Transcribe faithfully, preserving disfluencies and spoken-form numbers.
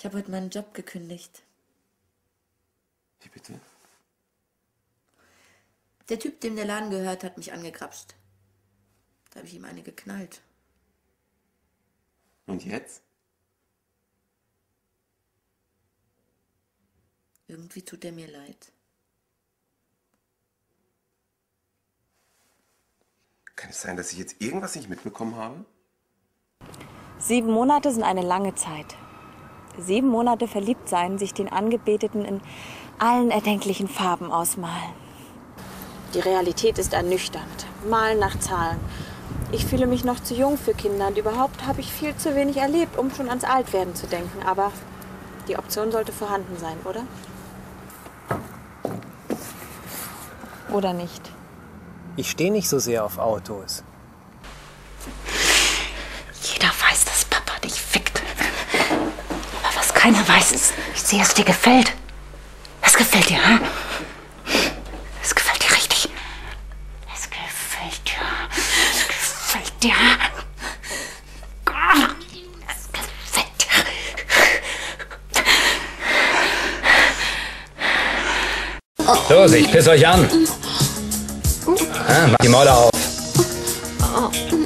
Ich habe heute meinen Job gekündigt. Wie bitte? Der Typ, dem der Laden gehört, hat mich angegrapscht. Da habe ich ihm eine geknallt. Und jetzt? Irgendwie tut er mir leid. Kann es sein, dass ich jetzt irgendwas nicht mitbekommen habe? Sieben Monate sind eine lange Zeit. Sieben Monate verliebt sein, sich den Angebeteten in allen erdenklichen Farben ausmalen. Die Realität ist ernüchternd. Malen nach Zahlen. Ich fühle mich noch zu jung für Kinder und überhaupt habe ich viel zu wenig erlebt, um schon ans Altwerden zu denken. Aber die Option sollte vorhanden sein, oder? Oder nicht? Ich stehe nicht so sehr auf Autos. Jeder weiß, dass Papa dich fickt. Aber was keiner weiß, ist, ich sehe, es dir gefällt. Was gefällt dir, ha? Es gefällt dir richtig. Es gefällt dir. Es gefällt dir. Es gefällt dir. Los, ich piss euch an. Ah, mach die Maul auf.